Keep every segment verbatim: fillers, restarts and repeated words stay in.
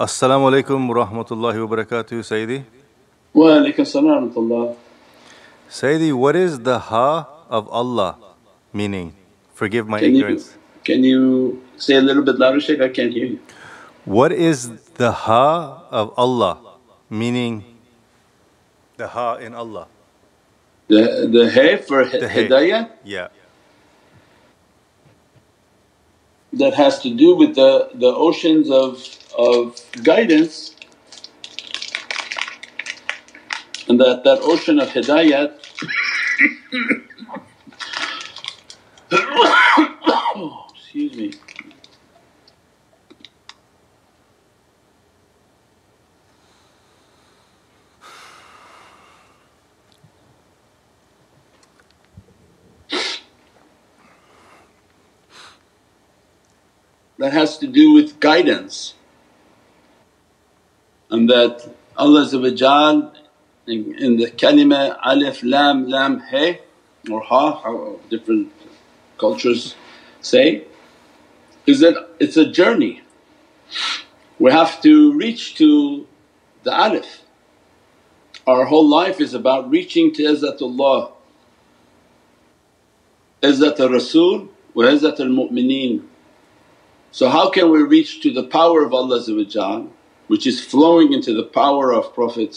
Assalamu alaikum wa rahmatullahi wa barakatuh, Sayyidi. Wa alaikum salam wa rahmatullah. Sayyidi, what is the Ha of Allah meaning? Forgive my can ignorance. You, can you say a little bit louder, Shaykh? I can't hear you. What is the Ha of Allah meaning? The Ha in Allah. The, the Ha for the Hidayah? Yeah. That has to do with the, the oceans of, of guidance, and that, that ocean of Hidayat oh, excuse me. That has to do with guidance, and that Allah in, in the kalima alif lam lam he or ha, how different cultures say, is that it's a journey. We have to reach to the alif. Our whole life is about reaching to Izzatullah, Izzat al-Rasul wa Izzat al-Mu'mineen. So how can we reach to the power of Allah, which is flowing into the power of Prophet,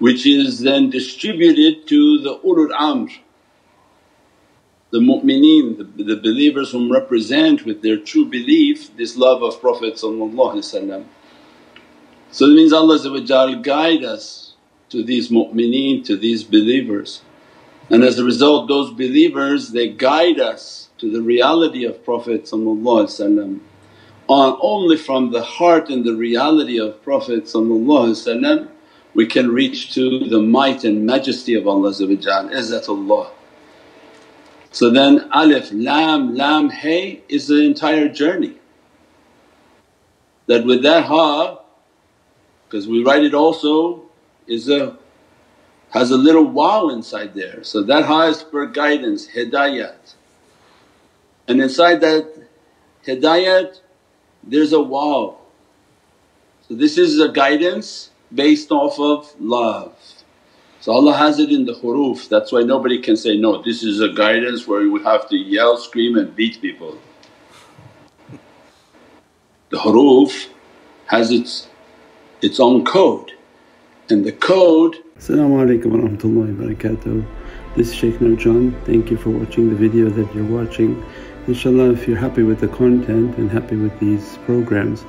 which is then distributed to the ulul amr, the mu'mineen, the, the believers whom represent with their true belief this love of Prophet. So it means Allah guide us to these mu'mineen, to these believers, and as a result those believers, they guide us to the reality of Prophet on only from the heart and the reality of Prophet we can reach to the might and majesty of Allah, Izzatullah. So then alif lam lam hay is the entire journey, that with that ha, because we write it also, is a has a little wow inside there. So that ha is for guidance, hidayat. And inside that hidayat there's a wow. So this is a guidance based off of love. So Allah has it in the huruf, that's why nobody can say, no, this is a guidance where you have to yell, scream and beat people. The huruf has its, its own code, and the code… As-salamu alaykum wa rahmatullahi wa barakatuh. This is Shaykh Nurjan. Thank you for watching the video that you're watching. Inshallah, if you're happy with the content and happy with these programs,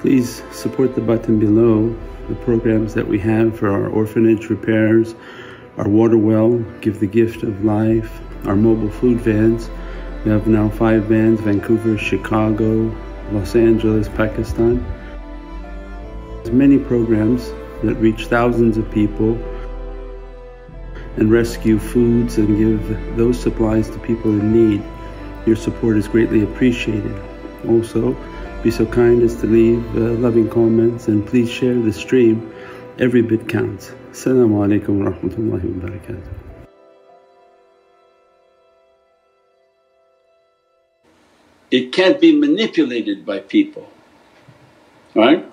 please support the button below, the programs that we have for our orphanage repairs, our water well, Give the Gift of Life, our mobile food vans. We have now five vans: Vancouver, Chicago, Los Angeles, Pakistan. There's many programs that reach thousands of people and rescue foods and give those supplies to people in need. Your support is greatly appreciated. Also, be so kind as to leave uh, loving comments, and please share the stream. Every bit counts. As-salamu alaykum wa rahmatullahi wa barakatuh. It can't be manipulated by people, right?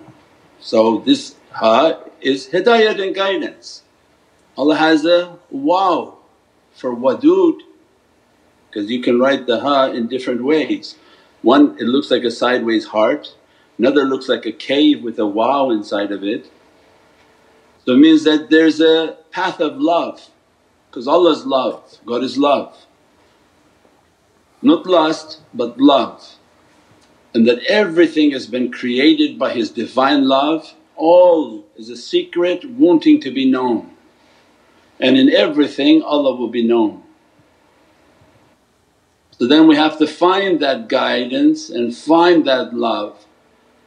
So this ha is hidayat and guidance. Allah has a wow for wadud, because you can write the ha in different ways. One, it looks like a sideways heart, another looks like a cave with a wow inside of it. So it means that there's a path of love, because Allah is love, God is love. Not lust but love, and that everything has been created by His Divine love. All is a secret wanting to be known, and in everything Allah will be known. So then we have to find that guidance and find that love.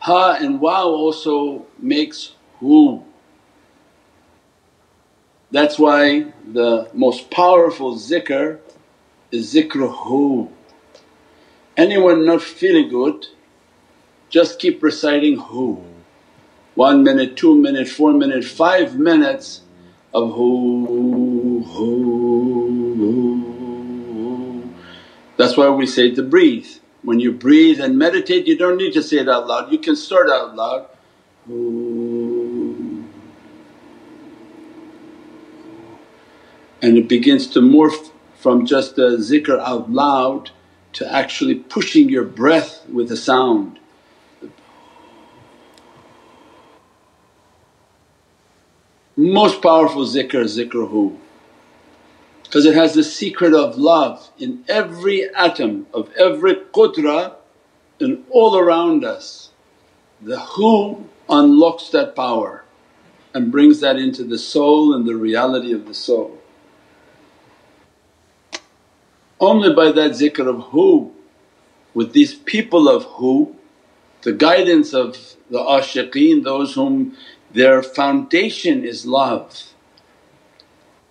Ha and wow also makes hu. That's why the most powerful zikr is zikr hu. Anyone not feeling good, just keep reciting hu. One minute, two minute, four minute, five minutes of hu, hu, hu. That's why we say to breathe. When you breathe and meditate, you don't need to say it out loud, you can start out loud. And it begins to morph from just the zikr out loud to actually pushing your breath with a sound. Most powerful zikr, zikr hu, because it has the secret of love in every atom of every qudra and all around us. The hu unlocks that power and brings that into the soul and the reality of the soul. Only by that zikr of hu, with these people of hu, the guidance of the ashiqeen, those whom their foundation is love,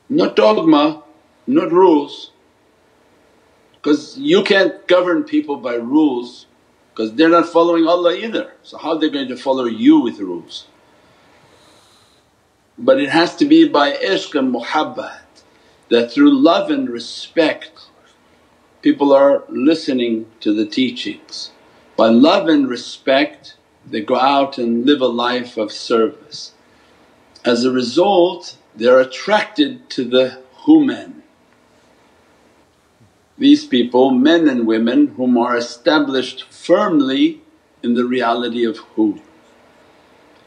not dogma, not rules, because you can't govern people by rules because they're not following Allah either. So how are they going to follow you with rules? But it has to be by ishq and muhabbat, that through love and respect people are listening to the teachings. By love and respect they go out and live a life of service. As a result, they're attracted to the human. These people, men and women, whom are established firmly in the reality of hu,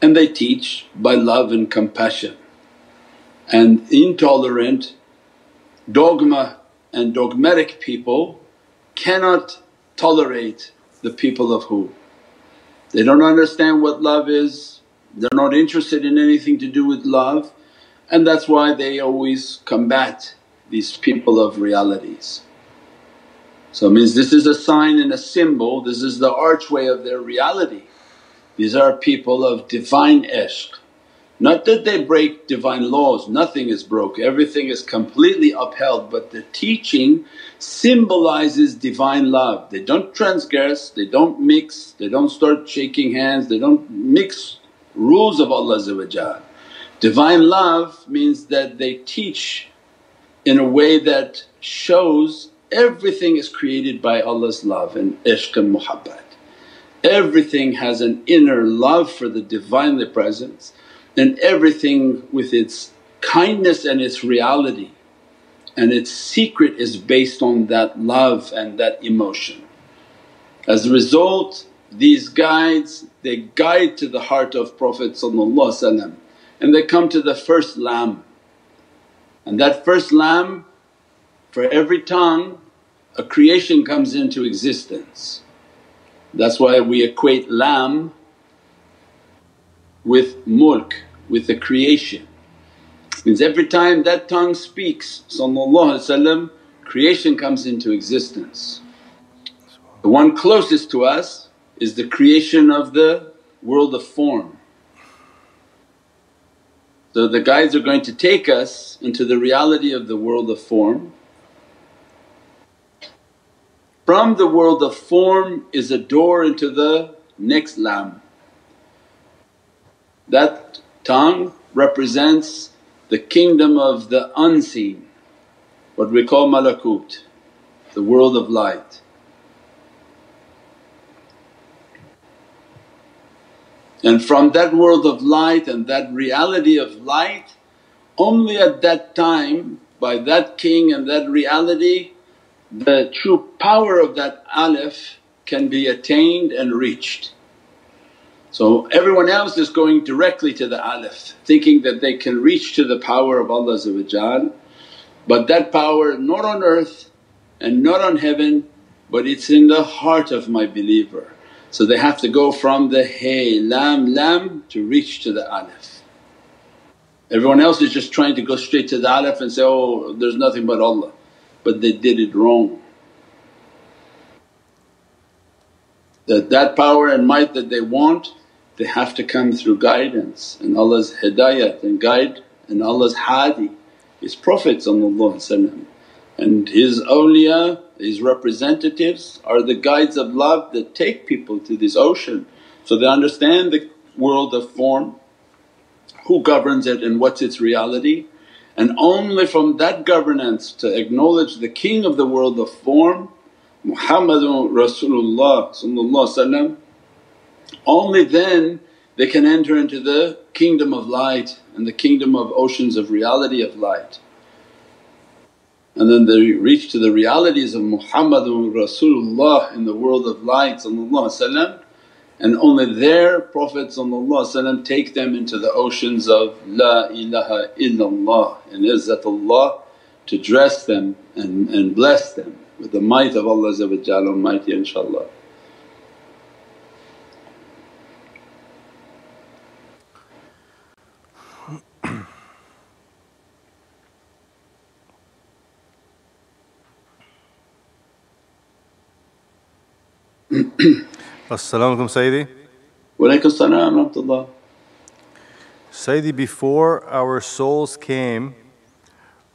and they teach by love and compassion, and intolerant dogma and dogmatic people cannot tolerate the people of hu. They don't understand what love is, they're not interested in anything to do with love, and that's why they always combat these people of realities. So it means this is a sign and a symbol, this is the archway of their reality. These are people of divine ishq. Not that they break divine laws, nothing is broke, everything is completely upheld, but the teaching symbolizes divine love. They don't transgress, they don't mix, they don't start shaking hands, they don't mix rules of Allah. Divine love means that they teach in a way that shows everything is created by Allah's love and ishq and muhabbat. Everything has an inner love for the Divinely Presence, and everything with its kindness and its reality and its secret is based on that love and that emotion. As a result, these guides, they guide to the heart of Prophet and they come to the first lamb, and that first lamb, for every tongue a creation comes into existence. That's why we equate lamb with mulk, with the creation. Means every time that tongue speaks creation comes into existence. The one closest to us is the creation of the world of form. So the guides are going to take us into the reality of the world of form. From the world of form is a door into the next lamb. That tongue represents the kingdom of the unseen, what we call malakut, the world of light. And from that world of light and that reality of light, only at that time by that king and that reality, the true power of that alif can be attained and reached. So everyone else is going directly to the alif thinking that they can reach to the power of Allah, but that power not on earth and not on heaven, but it's in the heart of my believer. So they have to go from the hey, lam, lam to reach to the alif. Everyone else is just trying to go straight to the alif and say, oh, there's nothing but Allah, but they did it wrong. That that power and might that they want, they have to come through guidance and Allah's hidayat and guide, and Allah's hadi, His Prophet and His awliya, His representatives are the guides of love that take people to this ocean. So they understand the world of form, who governs it and what's its reality, and only from that governance to acknowledge the king of the world of form Muhammadun Rasulullah, only then they can enter into the kingdom of light and the kingdom of oceans of reality of light. And then they reach to the realities of Muhammadun Rasulullah in the world of light, and only their Prophet take them into the oceans of La ilaha illallah and Izzatullah, to dress them and, and bless them with the might of Allah Almighty, inshaAllah. As-salamu alaykum Sayyidi. Wa alaykum as-salam wa rahmatullah. Sayyidi, before our souls came,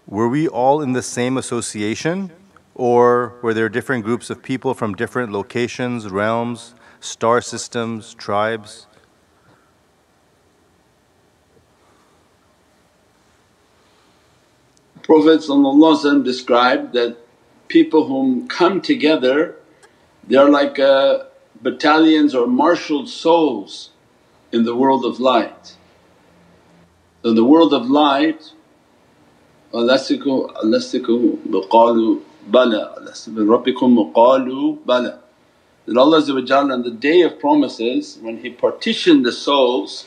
were we all in the same association, or were there different groups of people from different locations, realms, star systems, tribes? Prophet ﷺ described that people whom come together, they are like uh, battalions or marshalled souls in the world of light. In the world of light, Alastiku alastiku biqalu bala, alastu bi rabbikum qalu bala. That Allah on the Day of Promises, when He partitioned the souls,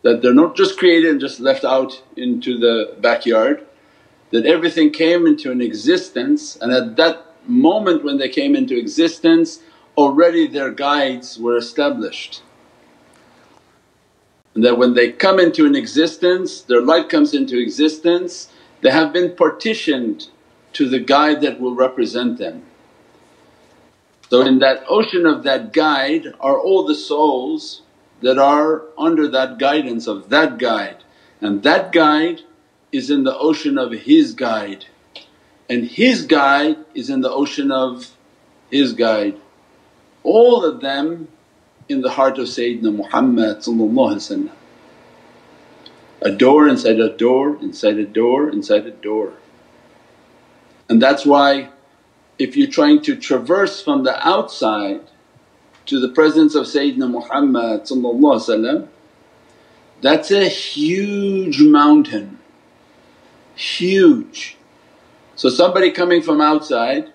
that they're not just created and just left out into the backyard, that everything came into an existence, and at that moment when they came into existence already their guides were established. And that when they come into an existence, their light comes into existence, they have been partitioned to the guide that will represent them. So in that ocean of that guide are all the souls that are under that guidance of that guide, and that guide is in the ocean of his guide, and his guide is in the ocean of his guide. All of them in the heart of Sayyidina Muhammad, a door inside a door, inside a door, inside a door. And that's why if you're trying to traverse from the outside to the presence of Sayyidina Muhammad, that's a huge mountain, huge. So somebody coming from outside,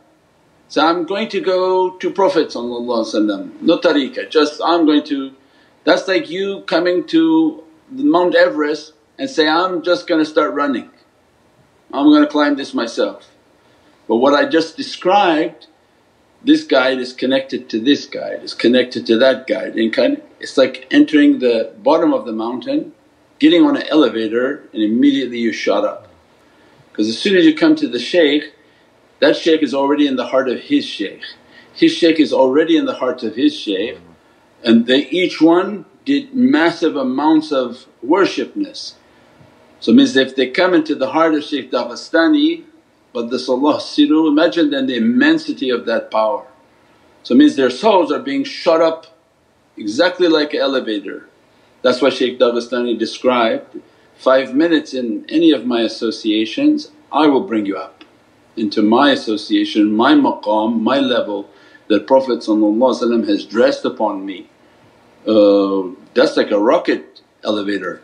so I'm going to go to Prophet, no tariqah, just I'm going to… That's like you coming to Mount Everest and say, I'm just going to start running, I'm going to climb this myself. But what I just described, this guide is connected to this guide, is connected to that guide, and kind of, it's like entering the bottom of the mountain, getting on an elevator and immediately you shot up. Because as soon as you come to the shaykh, that shaykh is already in the heart of his shaykh, his shaykh is already in the heart of his shaykh, and they each one did massive amounts of worshipness. So it means if they come into the heart of Shaykh Daghestani, but the Salah Siru, imagine then the immensity of that power. So it means their souls are being shot up exactly like an elevator. That's why Shaykh Daghestani described, five minutes in any of my associations I will bring you up into my association, my maqam, my level that Prophet has dressed upon me. Uh, that's like a rocket elevator.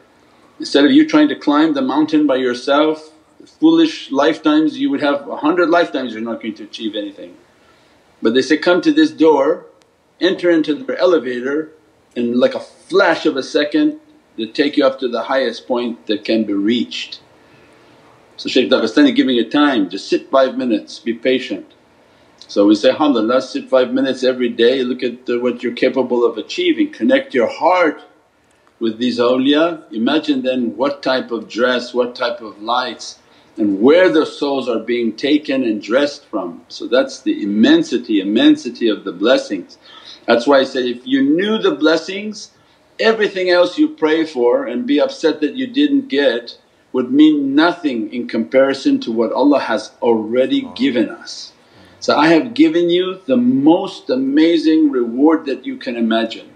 Instead of you trying to climb the mountain by yourself, foolish lifetimes, you would have a hundred lifetimes you're not going to achieve anything. But they say, come to this door, enter into their elevator, and like a flash of a second they take you up to the highest point that can be reached. So Shaykh Daghestani giving you time, just sit five minutes, be patient. So we say, alhamdulillah, sit five minutes every day, look at the, what you're capable of achieving, connect your heart with these awliya. Imagine then what type of dress, what type of lights, and where the souls are being taken and dressed from. So that's the immensity, immensity of the blessings. That's why I said, if you knew the blessings, everything else you pray for and be upset that you didn't get would mean nothing in comparison to what Allah has already given us. So, I have given you the most amazing reward that you can imagine,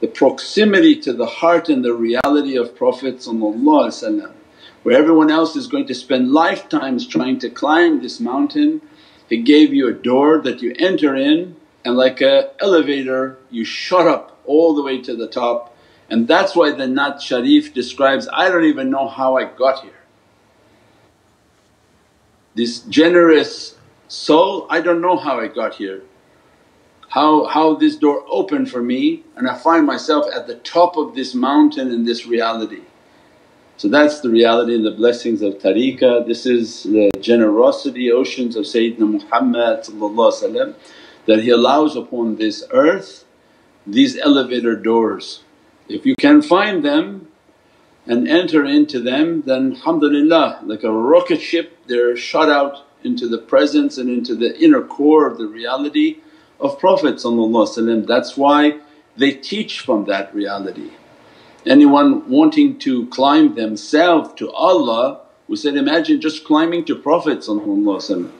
the proximity to the heart and the reality of Prophet, where everyone else is going to spend lifetimes trying to climb this mountain. It gave you a door that you enter in, and like a elevator you shot up all the way to the top. And that's why the Naat Sharif describes, I don't even know how I got here. This generous soul, I don't know how I got here, how, how this door opened for me, and I find myself at the top of this mountain in this reality. So that's the reality and the blessings of tariqah. This is the generosity oceans of Sayyidina Muhammad that he allows upon this earth, these elevator doors. If you can find them and enter into them, then alhamdulillah, like a rocket ship they're shot out into the presence and into the inner core of the reality of Prophet ﷺ. That's why they teach from that reality. Anyone wanting to climb themselves to Allah, we said, imagine just climbing to Prophet ﷺ.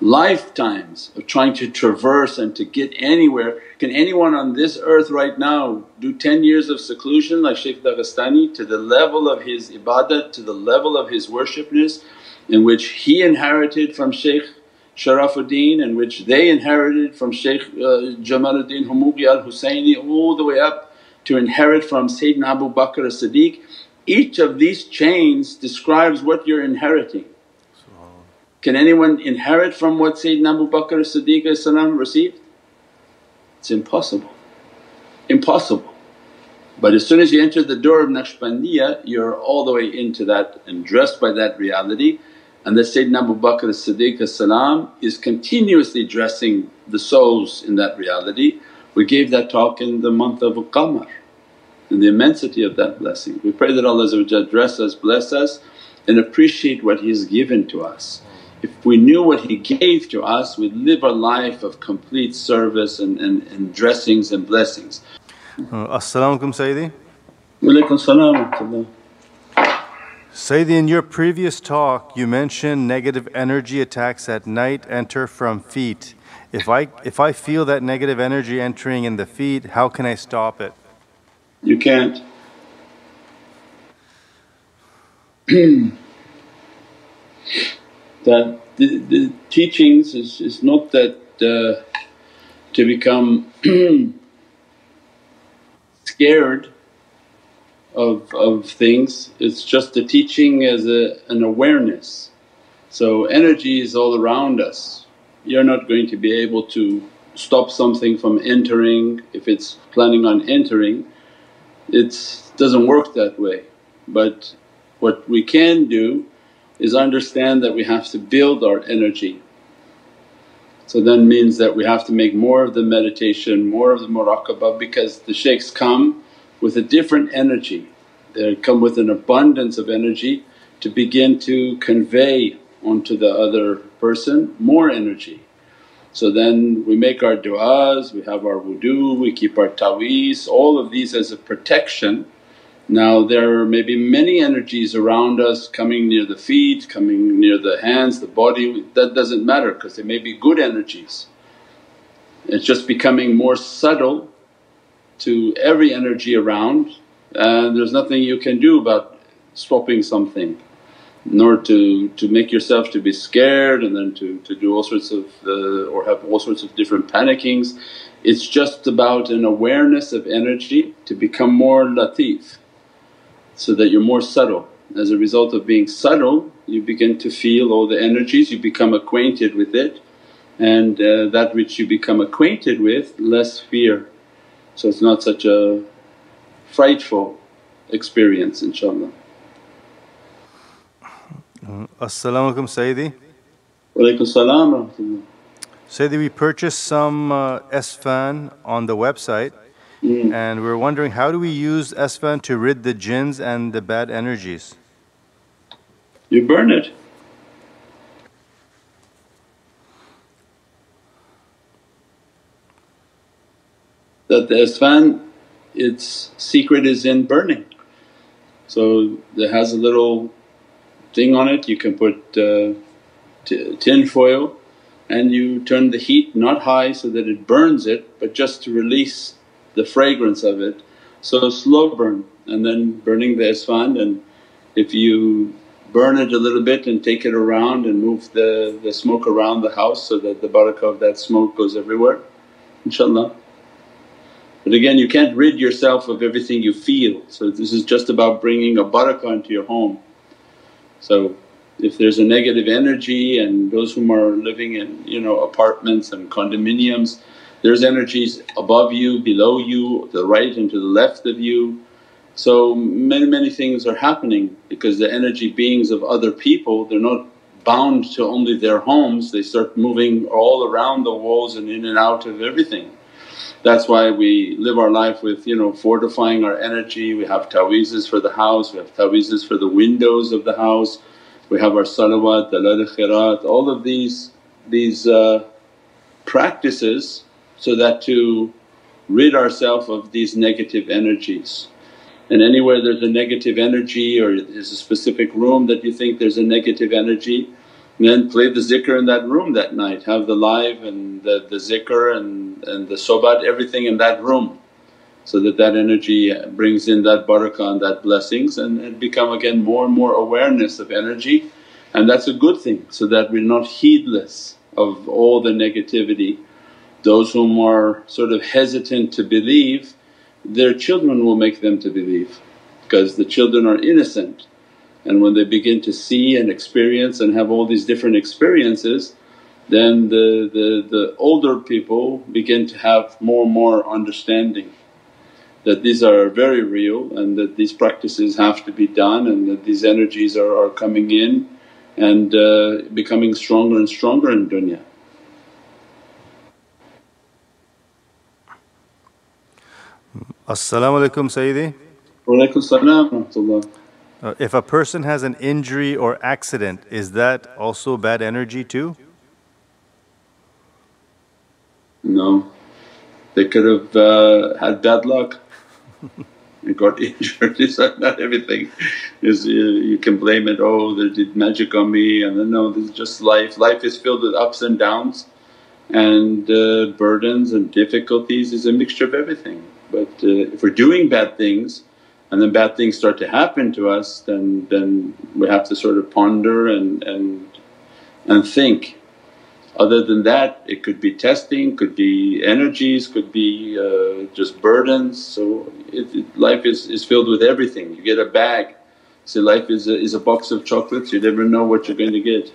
Lifetimes of trying to traverse and to get anywhere. Can anyone on this earth right now do ten years of seclusion like Shaykh Daghestani to the level of his ibadat, to the level of his worshipness in which he inherited from Shaykh Sharafuddin and which they inherited from Shaykh uh, Jamaluddin Humubi al-Husayni, all the way up to inherit from Sayyidina Abu Bakr As Siddiq? Each of these chains describes what you're inheriting. Can anyone inherit from what Sayyidina Abu Bakr As Siddiq received? It's impossible, impossible. But as soon as you enter the door of Naqshbandiya, you're all the way into that and dressed by that reality. And that Sayyidina Abu Bakr As Siddiq is continuously dressing the souls in that reality. We gave that talk in the month of Qamar and the immensity of that blessing. We pray that Allah dress us, bless us, and appreciate what He's given to us. If we knew what He gave to us, we'd live a life of complete service and, and, and dressings and blessings. Uh, As-salamu alaykum Sayyidi. Wa alaykum salam wa rahmatullah. Sayyidi, in your previous talk you mentioned negative energy attacks at night enter from feet. If I, if I feel that negative energy entering in the feet, how can I stop it? You can't. That the, the teachings is, is not that uh, to become scared of, of things, it's just the teaching as a, an awareness. So energy is all around us, you're not going to be able to stop something from entering if it's planning on entering, it doesn't work that way. But what we can do is understand that we have to build our energy. So then means that we have to make more of the meditation, more of the muraqabah, because the shaykhs come with a different energy. They come with an abundance of energy to begin to convey onto the other person more energy. So then we make our du'as, we have our wudu, we keep our taweez, all of these as a protection. Now there may be many energies around us coming near the feet, coming near the hands, the body, that doesn't matter because they may be good energies. It's just becoming more subtle to every energy around, and there's nothing you can do about stopping something, nor to, to make yourself to be scared and then to, to do all sorts of uh, or have all sorts of different panickings. It's just about an awareness of energy to become more latif, so that you're more subtle. As a result of being subtle, you begin to feel all the energies, you become acquainted with it, and uh, that which you become acquainted with, less fear. So it's not such a frightful experience, inshaAllah. As-salamu alaykum Sayyidi. Wa alaykum as-salam wa rahmatullah. Sayyidi, we purchased some uh, esphand on the website. Mm. And we're wondering, how do we use esphand to rid the jinns and the bad energies? You burn it. That the esphand, its secret is in burning. So it has a little thing on it, you can put uh, t tin foil and you turn the heat not high so that it burns it, but just to release the fragrance of it. So slow burn, and then burning the esphand, and if you burn it a little bit and take it around and move the, the smoke around the house so that the barakah of that smoke goes everywhere, inshaAllah. But again, you can't rid yourself of everything you feel, so this is just about bringing a barakah into your home. So if there's a negative energy, and those whom are living in, you know, apartments and condominiums, there's energies above you, below you, to the right and to the left of you. So many many things are happening because the energy beings of other people, they're not bound to only their homes, they start moving all around the walls and in and out of everything. That's why we live our life with, you know, fortifying our energy. We have ta'weezes for the house, we have ta'weezes for the windows of the house, we have our salawat, dala'il al-khairat, all of these, these uh, practices so that to rid ourselves of these negative energies. And anywhere there's a negative energy or there's a specific room that you think there's a negative energy, then play the zikr in that room that night, have the live and the, the zikr and, and the sobat, everything in that room, so that that energy brings in that barakah and that blessings, and it become again more and more awareness of energy, and that's a good thing so that we're not heedless of all the negativity. Those whom are sort of hesitant to believe, their children will make them to believe, because the children are innocent, and when they begin to see and experience and have all these different experiences, then the, the, the older people begin to have more and more understanding that these are very real and that these practices have to be done, and that these energies are, are coming in and uh, becoming stronger and stronger in dunya. As-salamu alaykum Sayyidi. Wa alaykum as-salam wa rahmatullah. Uh, if a person has an injury or accident, is that also bad energy too? No, they could have uh, had bad luck and got injured. It's not, not everything is uh, you can blame it, oh they did magic on me, and then no, this is just life. Life is filled with ups and downs and uh, burdens and difficulties, is a mixture of everything. But uh, if we're doing bad things, and then bad things start to happen to us, then then we have to sort of ponder and and and think. Other than that, it could be testing, could be energies, could be uh, just burdens. So it, it, life is, is filled with everything. You get a bag, see life is a, is a box of chocolates, you never know what you're going to get.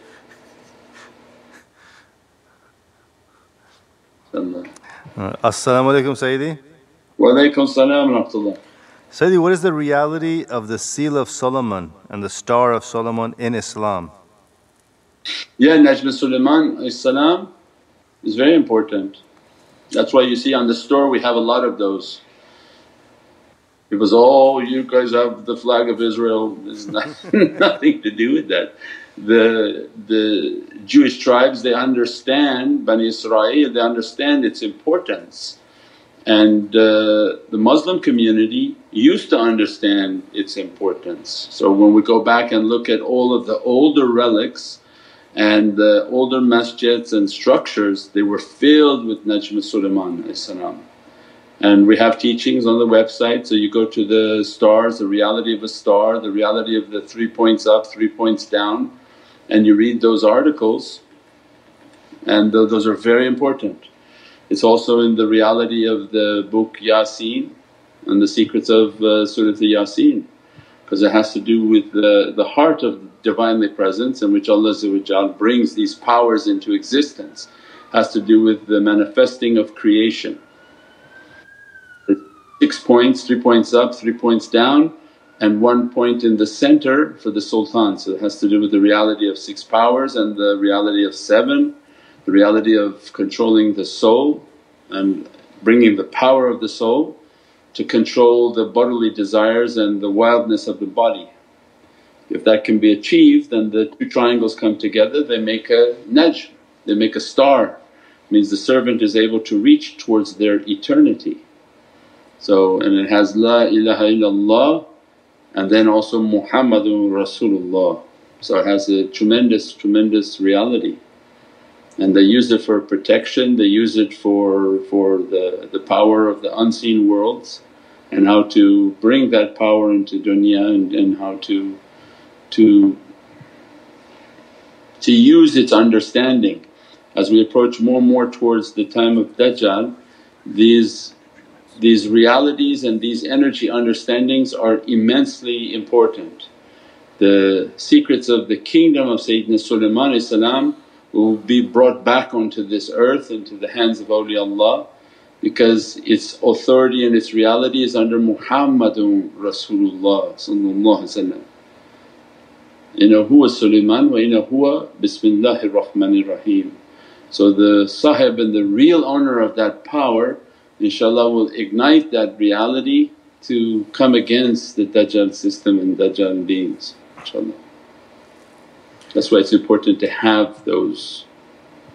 uh, As-salamu alaykum Sayyidi. Wa alaykum as-salam wa rahmatullah. Sayyidi, what is the reality of the seal of Solomon and the star of Solomon in Islam? Yeah, Najm al Sulaiman is very important. That's why you see on the store we have a lot of those. It was, oh you guys have the flag of Israel, there's nothing to do with that. The, the Jewish tribes, they understand Bani Israel, they understand its importance. And uh, the Muslim community used to understand its importance. So when we go back and look at all of the older relics and the older masjids and structures, they were filled with Najm al-Sulaiman. And we have teachings on the website, so you go to the stars, the reality of a star, the reality of the three points up, three points down, and you read those articles, and th those are very important. It's also in the reality of the book Yasin and the secrets of uh, Surat al Yasin, because it has to do with the, the heart of Divinely Presence, in which Allah brings these powers into existence. Has to do with the manifesting of creation. Six points, three points up, three points down, and one point in the center for the sultan. So it has to do with the reality of six powers and the reality of seven. The reality of controlling the soul and bringing the power of the soul to control the bodily desires and the wildness of the body. If that can be achieved, then the two triangles come together, they make a najm, they make a star. It means the servant is able to reach towards their eternity. So, and it has La ilaha illallah, and then also Muhammadun Rasulullah. So it has a tremendous, tremendous reality. And they use it for protection, they use it for, for the, the power of the unseen worlds, and how to bring that power into dunya, and, and how to, to to use its understanding. As we approach more and more towards the time of Dajjal, these, these realities and these energy understandings are immensely important. The secrets of the kingdom of Sayyidina Sulaiman will be brought back onto this earth, into the hands of awliyaullah, because its authority and its reality is under Muhammadun Rasulullah. Inna huwa Sulaiman wa inna huwa bismillahir rahmanir rahim. So the sahib and the real owner of that power, inshaAllah, will ignite that reality to come against the Dajjal system and Dajjal beings, inshaAllah. That's why it's important to have those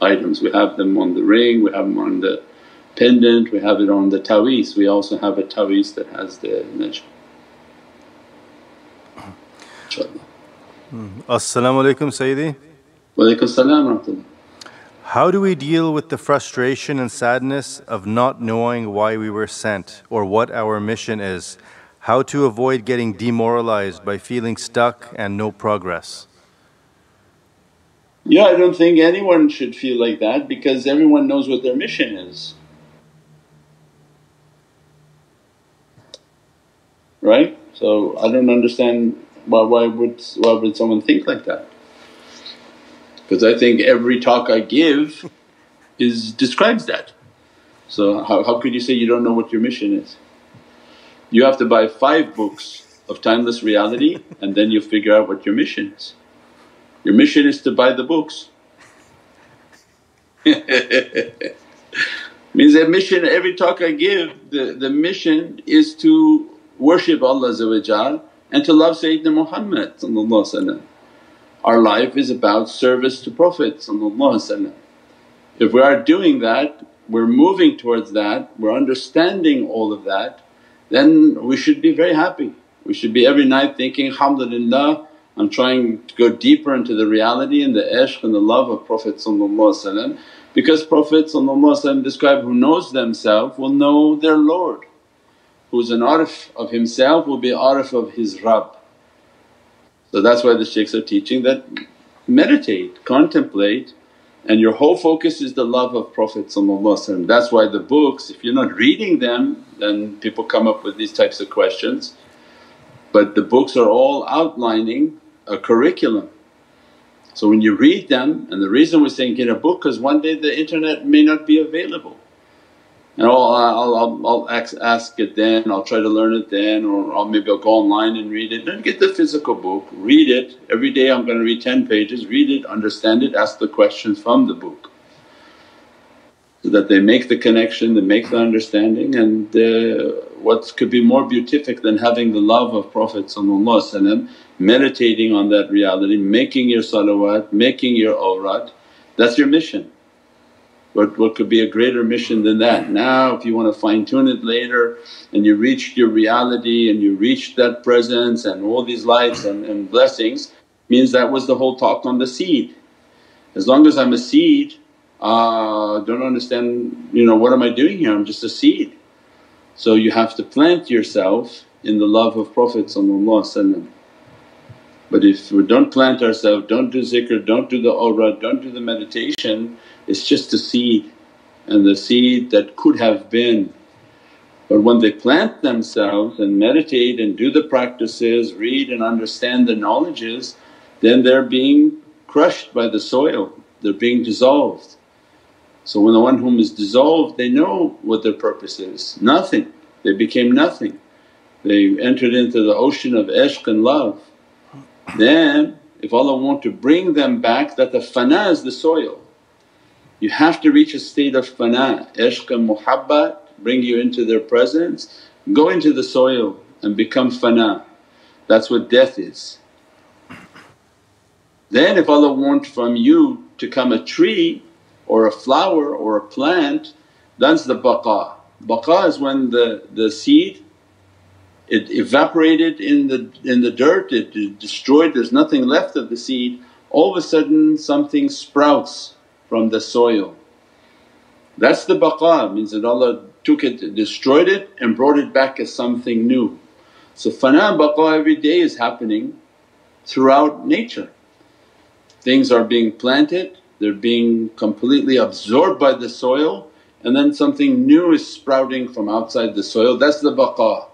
items. We have them on the ring, we have them on the pendant, we have it on the taweez. We also have a taweez that has the najm, inshaAllah. Mm. As-salamu alaykum Sayyidi. Wa alaykum as-salam wa rahmatullah. How do we deal with the frustration and sadness of not knowing why we were sent or what our mission is? How to avoid getting demoralized by feeling stuck and no progress? Yeah, I don't think anyone should feel like that, because everyone knows what their mission is, right? So I don't understand. Why, why, would, why would someone think like that? Because I think every talk I give is describes that. So how, how could you say you don't know what your mission is? You have to buy five books of Timeless Reality and then you figure out what your mission is. Your mission is to buy the books. Means that mission, every talk I give, the, the mission is to worship Allah and to love Sayyidina Muhammad. Our life is about service to Prophet. If we are doing that, we're moving towards that, we're understanding all of that, then we should be very happy. We should be every night thinking, alhamdulillah, I'm trying to go deeper into the reality and the ishq and the love of Prophet, because Prophet described, who knows themselves will know their Lord. Who's an arif of himself will be arif of his Rabb. So that's why the shaykhs are teaching that meditate, contemplate, and your whole focus is the love of Prophet. That's why the books, if you're not reading them, then people come up with these types of questions. But the books are all outlining a curriculum. So when you read them, and the reason we're saying get a book, because one day the internet may not be available. And I'll, I'll, I'll, I'll ask, ask it then, I'll try to learn it then, or I'll maybe I'll go online and read it. Then get the physical book, read it, every day I'm going to read ten pages, read it, understand it, ask the questions from the book. So that they make the connection, they make the understanding, and uh, what could be more beatific than having the love of Prophet, meditating on that reality, making your salawat, making your awrat, that's your mission. But what could be a greater mission than that? Now if you want to fine tune it later and you reach your reality and you reach that presence and all these lights and, and blessings, means that was the whole talk on the seed. As long as I'm a seed, I uh, don't understand, you know, what am I doing here? I'm just a seed. So you have to plant yourself in the love of Prophet. But if we don't plant ourselves, don't do zikr, don't do the awrat, don't do the meditation, it's just a seed, and the seed that could have been. But when they plant themselves and meditate and do the practices, read and understand the knowledges, then they're being crushed by the soil, they're being dissolved. So when the one whom is dissolved, they know what their purpose is, nothing, they became nothing. They entered into the ocean of ishq and love. Then if Allah want to bring them back, that the fana is the soil. You have to reach a state of fana, ishq and muhabbat bring you into their presence, go into the soil and become fana. That's what death is. Then if Allah want from you to come a tree or a flower or a plant, that's the baqa. Baqa is when the, the seed, it evaporated in the, in the dirt, it, it destroyed, there's nothing left of the seed. All of a sudden something sprouts from the soil. That's the baqa, means that Allah took it, destroyed it and brought it back as something new. So fana, baqa every day is happening throughout nature. Things are being planted, they're being completely absorbed by the soil, and then something new is sprouting from outside the soil. That's the baqa,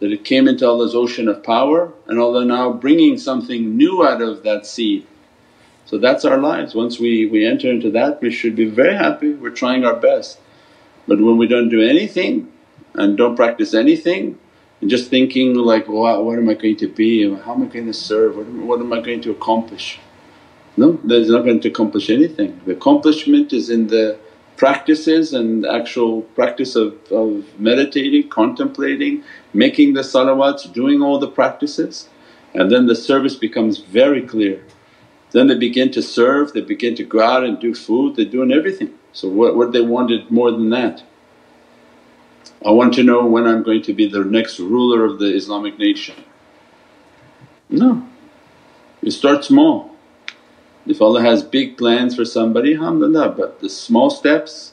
that it came into Allah's ocean of power and Allah now bringing something new out of that seed. So that's our lives. Once we, we enter into that, we should be very happy, we're trying our best. But when we don't do anything and don't practice anything, and just thinking like, wow, what am I going to be, how am I going to serve, what am, what am I going to accomplish? No, there's not going to accomplish anything. The accomplishment is in the practices and the actual practice of, of meditating, contemplating, making the salawats, doing all the practices, and then the service becomes very clear. Then they begin to serve, they begin to go out and do food, they're doing everything. So what, what they wanted more than that? I want to know when I'm going to be the next ruler of the Islamic nation. No, you start small. If Allah has big plans for somebody, alhamdulillah, but the small steps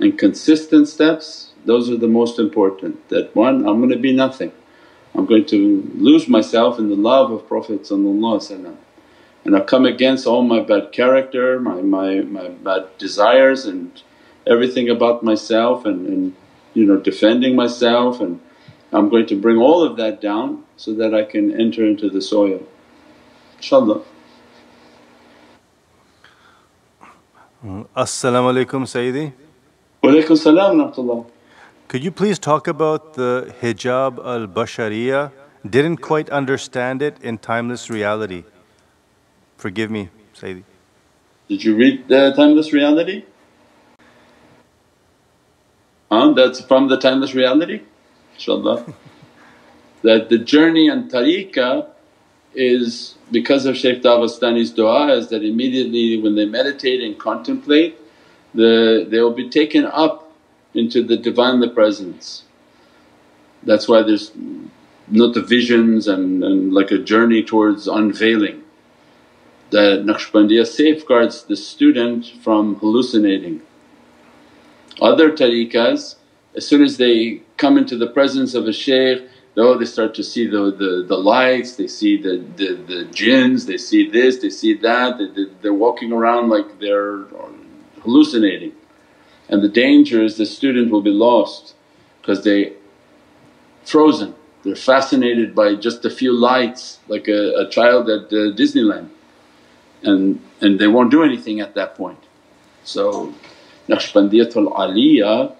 and consistent steps, those are the most important. That one, I'm going to be nothing, I'm going to lose myself in the love of Prophet and I'll come against all my bad character, my, my, my bad desires and everything about myself, and, and you know, defending myself, and I'm going to bring all of that down so that I can enter into the soil, inshaAllah. As-salamu alaykum Sayyidi. Wa alaykum salam wa rahmatullah. Could you please talk about the Hijab al-Bashariyyah? Didn't quite understand it in Timeless Reality. Forgive me Sayyidi. Did you read the Timeless Reality? Huh? That's from the Timeless Reality? InshaAllah. That the journey and tariqah is because of Shaykh Daghestani's dua, is that immediately when they meditate and contemplate, the, they will be taken up into the Divinely Presence. That's why there's not the visions and, and like a journey towards unveiling. The Naqshbandiya safeguards the student from hallucinating. Other tariqahs, as soon as they come into the presence of a shaykh, oh, they start to see the, the, the lights, they see the, the, the jinns, they see this, they see that, they, they, they're walking around like they're hallucinating. And the danger is the student will be lost because they're frozen, they're fascinated by just a few lights like a, a child at uh, Disneyland, and, and they won't do anything at that point. So Naqshbandiyatul 'Aliya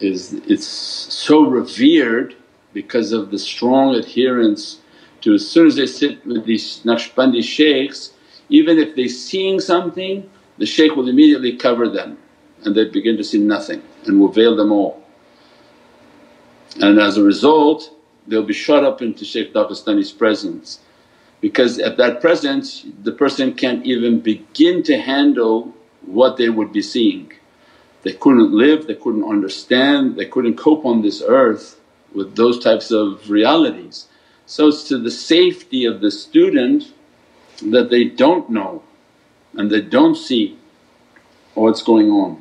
is, it's so revered because of the strong adherence to, as soon as they sit with these Naqshbandi shaykhs, even if they're seeing something, the shaykh will immediately cover them and they begin to see nothing and will veil them all. And as a result, they'll be shut up into Shaykh Daghestani's presence, because at that presence the person can't even begin to handle what they would be seeing. They couldn't live, they couldn't understand, they couldn't cope on this earth with those types of realities. So it's to the safety of the student that they don't know and they don't see what's going on.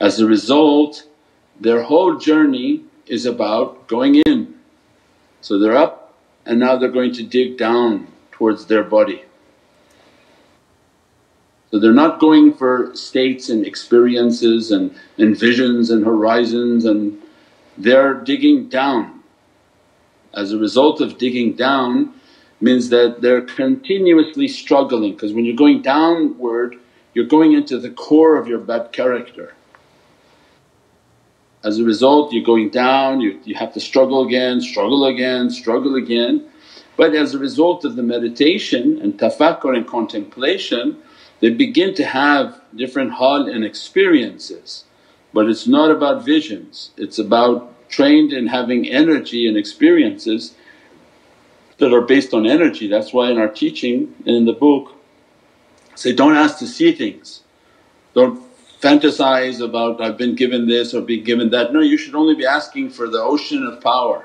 As a result, their whole journey is about going in. So they're up and now they're going to dig down towards their body. So they're not going for states and experiences and, and visions and horizons, and they're digging down. As a result of digging down means that they're continuously struggling, because when you're going downward you're going into the core of your bad character. As a result you're going down, you, you have to struggle again, struggle again, struggle again. But as a result of the meditation and tafakkur and contemplation, they begin to have different hal and experiences. But it's not about visions, it's about trained in having energy and experiences that are based on energy. That's why in our teaching and in the book say, don't ask to see things, don't fantasize about, I've been given this or been given that. No, you should only be asking for the ocean of power,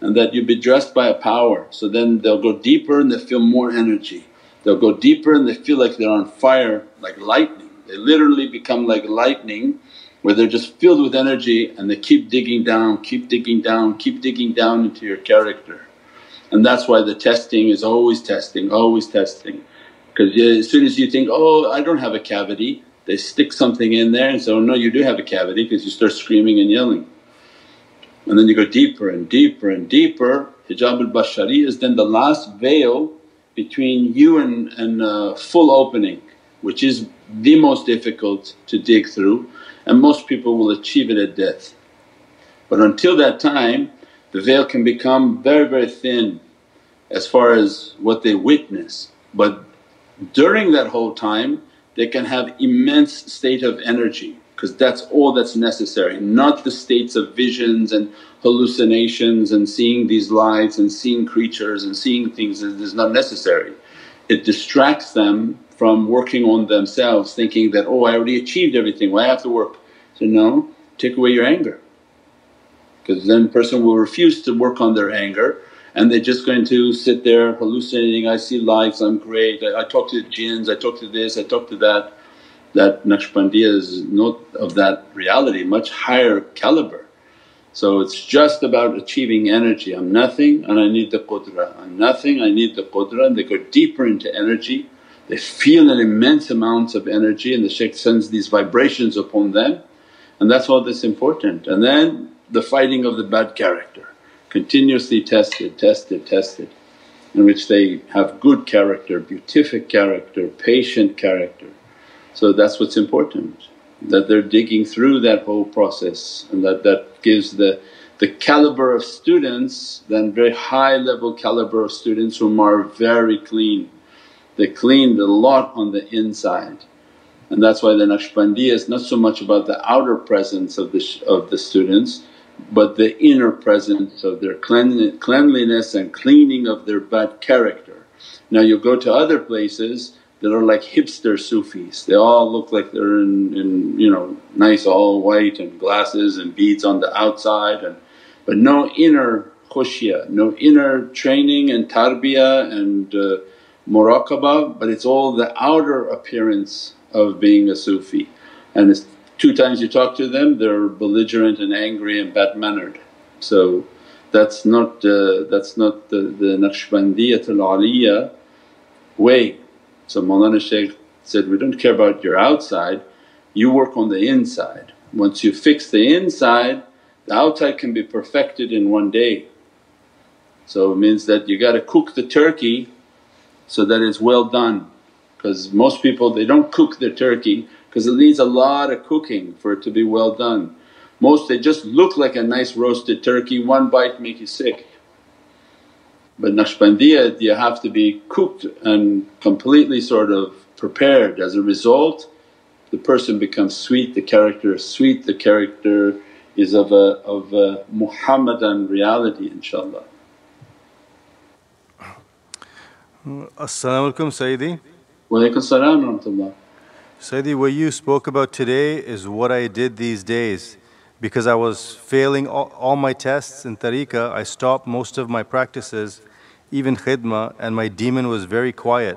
and that you be dressed by a power. So then they'll go deeper and they feel more energy, they'll go deeper and they feel like they're on fire, like lightning. They literally become like lightning, where they're just filled with energy and they keep digging down, keep digging down, keep digging down into your character. And that's why the testing is always testing, always testing. Because as soon as you think, oh, I don't have a cavity, they stick something in there and say, oh no, you do have a cavity, because you start screaming and yelling. And then you go deeper and deeper and deeper. Hijab al-Bashariyyah is then the last veil between you and, and uh, full opening, which is the most difficult to dig through, and most people will achieve it at death. But until that time, the veil can become very, very thin as far as what they witness, but during that whole time they can have immense state of energy, because that's all that's necessary, not the states of visions and hallucinations and seeing these lights and seeing creatures and seeing things that is not necessary. It distracts them from working on themselves, thinking that, oh, I already achieved everything, why I have to work? So no, take away your anger, because then the person will refuse to work on their anger, and they're just going to sit there hallucinating, I see lights, I'm great, I, I talk to the jinns, I talk to this, I talk to that. That Naqshbandiya is not of that reality, much higher caliber. So it's just about achieving energy, I'm nothing and I need the qudra, I'm nothing, I need the qudra, and they go deeper into energy. They feel an immense amounts of energy, and the shaykh sends these vibrations upon them, and that's all that's important. And then the fighting of the bad character, continuously tested, tested, tested, in which they have good character, beatific character, patient character. So that's what's important, that they're digging through that whole process, and that, that gives the, the caliber of students, then very high level caliber of students whom are very clean. They cleaned a lot on the inside, and that's why the Naqshbandiya is not so much about the outer presence of the, sh of the students, but the inner presence of their cleanli cleanliness and cleaning of their bad character. Now you go to other places that are like hipster Sufis, they all look like they're in, in you know, nice all white and glasses and beads on the outside, and but no inner khushyah, no inner training and tarbiyah and uh, muraqabah, but it's all the outer appearance of being a Sufi. And it's two times you talk to them, they're belligerent and angry and bad mannered. So that's not uh, that's not the, the Naqshbandiyatul 'Aliya way. So Mawlana Shaykh said, we don't care about your outside, you work on the inside. Once you fix the inside, the outside can be perfected in one day. So it means that you gotta cook the turkey so that it's well done, because most people they don't cook their turkey, because it needs a lot of cooking for it to be well done. Most they just look like a nice roasted turkey, one bite make you sick. But Naqshbandiya, you have to be cooked and completely sort of prepared. As a result, the person becomes sweet, the character is sweet, the character is of a, of a Muhammadan reality, inshaAllah. As-salamu alaykum Sayyidi. Wa alaykum as-salam wa rahmatullah. Sayyidi, what you spoke about today is what I did these days. Because I was failing all, all my tests in tariqah, I stopped most of my practices, even khidmah, and my demon was very quiet.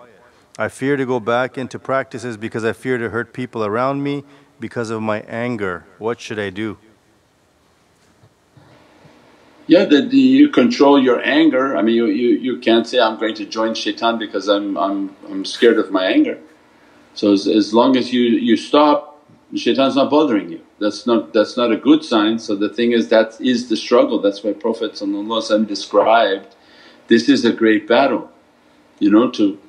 I fear to go back into practices because I fear to hurt people around me because of my anger. What should I do? Yeah, that you control your anger. I mean, you, you, you can't say, I'm going to join shaitan because I'm, I'm, I'm scared of my anger. So as, as long as you, you stop, shaitan's not bothering you. That's not, that's not a good sign. So the thing is, that is the struggle. That's why Prophet ﷺ described, this is a great battle, you know, to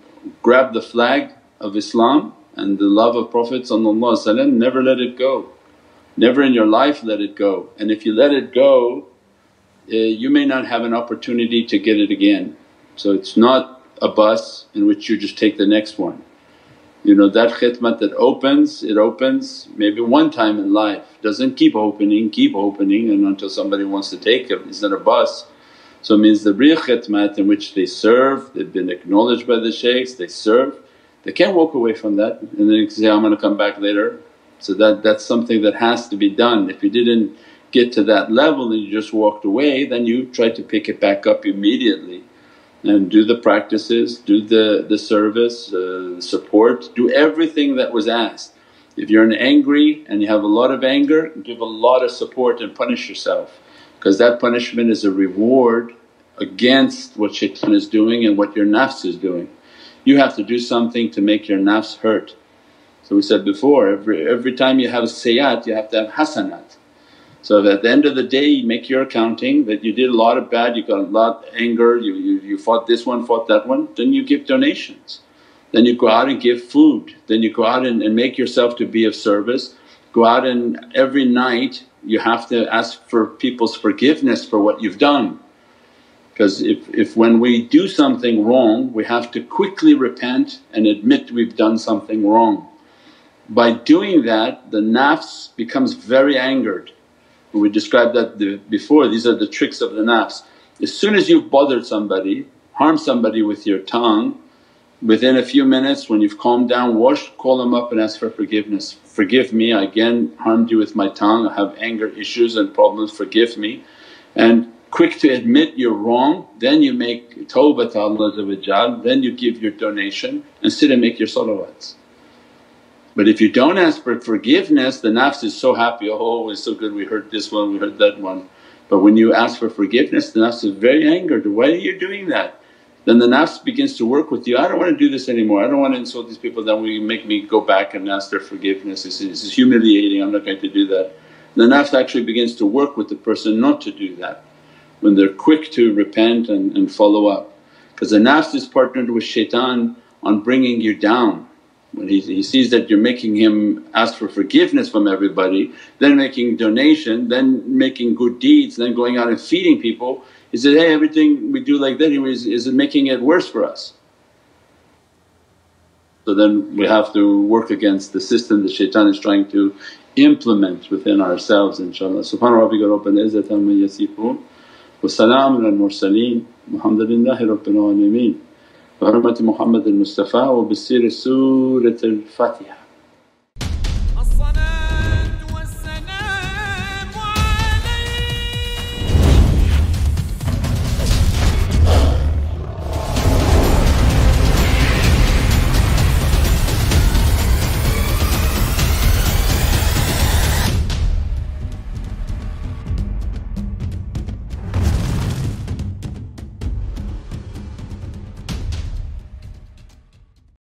grab the flag of Islam and the love of Prophet ﷺ, never let it go. Never in your life let it go, and if you let it go, Uh, you may not have an opportunity to get it again. So it's not a bus in which you just take the next one. You know, that khidmat that opens, it opens maybe one time in life, doesn't keep opening, keep opening, and until somebody wants to take it, it's not a bus. So it means the real khidmat in which they serve, they've been acknowledged by the shaykhs, they serve, they can't walk away from that and then say, I'm gonna come back later. So that, that's something that has to be done. If you didn't get to that level and you just walked away, then you try to pick it back up immediately and do the practices, do the, the service, uh, support, do everything that was asked. If you're an angry and you have a lot of anger, give a lot of support and punish yourself, because that punishment is a reward against what shaitan is doing and what your nafs is doing. you have to do something to make your nafs hurt. So we said before, every, every time you have sayyat you have to have hasanat. So that at the end of the day you make your accounting that you did a lot of bad, you got a lot of anger, you, you, you fought this one, fought that one, then you give donations. Then you go out and give food, then you go out and, and make yourself to be of service. Go out and every night you have to ask for people's forgiveness for what you've done. Because if, if when we do something wrong we have to quickly repent and admit we've done something wrong. By doing that the nafs becomes very angered. We described that the, before, these are the tricks of the nafs. As soon as you've bothered somebody, harmed somebody with your tongue, within a few minutes when you've calmed down, washed, call them up and ask for forgiveness. Forgive me, I again harmed you with my tongue, I have anger issues and problems, forgive me. And quick to admit you're wrong, then you make tawbah to Allah, then you give your donation and sit and make your salawats. But if you don't ask for forgiveness, the nafs is so happy, oh it's so good we heard this one, we heard that one. But when you ask for forgiveness the nafs is very angered, why are you doing that? Then the nafs begins to work with you, I don't want to do this anymore, I don't want to insult these people, then will you make me go back and ask their forgiveness, this is humiliating, I'm not going to do that. The nafs actually begins to work with the person not to do that when they're quick to repent and, and follow up. Because the nafs is partnered with shaitan on bringing you down. When he, he sees that you're making him ask for forgiveness from everybody, then making donation, then making good deeds, then going out and feeding people, he says, hey, everything we do like that anyways is making it worse for us. So then we have to work against the system that shaitan is trying to implement within ourselves, inshaAllah. Subhana rabbika rabbil izzati amma yasifoon wa salaamun alal mursaleen walhamdulillahi rabbil alameen. بحرمة محمد المصطفى وبسير سورة الفاتحة